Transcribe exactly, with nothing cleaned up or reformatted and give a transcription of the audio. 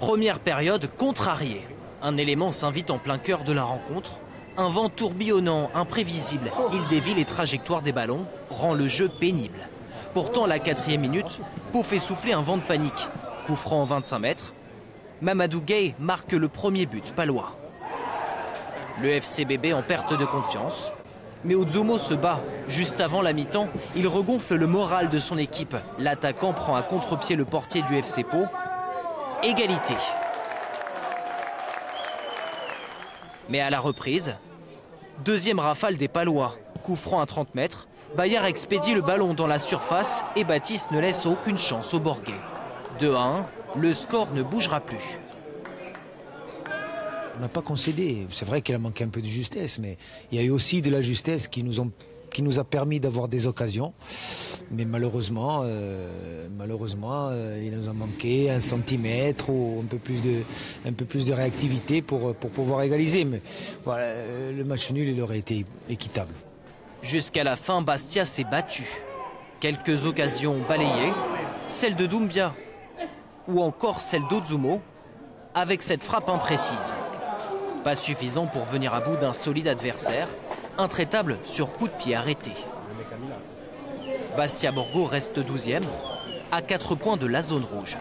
Première période contrariée. Un élément s'invite en plein cœur de la rencontre. Un vent tourbillonnant, imprévisible. Il dévie les trajectoires des ballons, rend le jeu pénible. Pourtant, à la quatrième minute, Pau fait souffler un vent de panique. Coup franc en vingt-cinq mètres. Mamadou Gaye marque le premier but palois. Le F C Bébé en perte de confiance. Mais Otsumo se bat. Juste avant la mi-temps, il regonfle le moral de son équipe. L'attaquant prend à contre-pied le portier du F C Pau. Égalité. Mais à la reprise, deuxième rafale des Palois. Coup franc à trente mètres. Bayard expédie le ballon dans la surface et Baptiste ne laisse aucune chance au Borguet. deux à un, le score ne bougera plus. On n'a pas concédé. C'est vrai qu'il a manqué un peu de justesse, mais il y a eu aussi de la justesse qui nous, ont, qui nous a permis d'avoir des occasions. Mais malheureusement, euh, malheureusement euh, il nous a manqué un centimètre ou un peu plus de, un peu plus de réactivité pour, pour pouvoir égaliser. Mais voilà, le match nul, il aurait été équitable. Jusqu'à la fin, Bastia s'est battu. Quelques occasions balayées, celle de Doumbia ou encore celle d'Otsumo, avec cette frappe imprécise. Pas suffisant pour venir à bout d'un solide adversaire, intraitable sur coup de pied arrêté. Bastia-Borgo reste douzième, à quatre points de la zone rouge.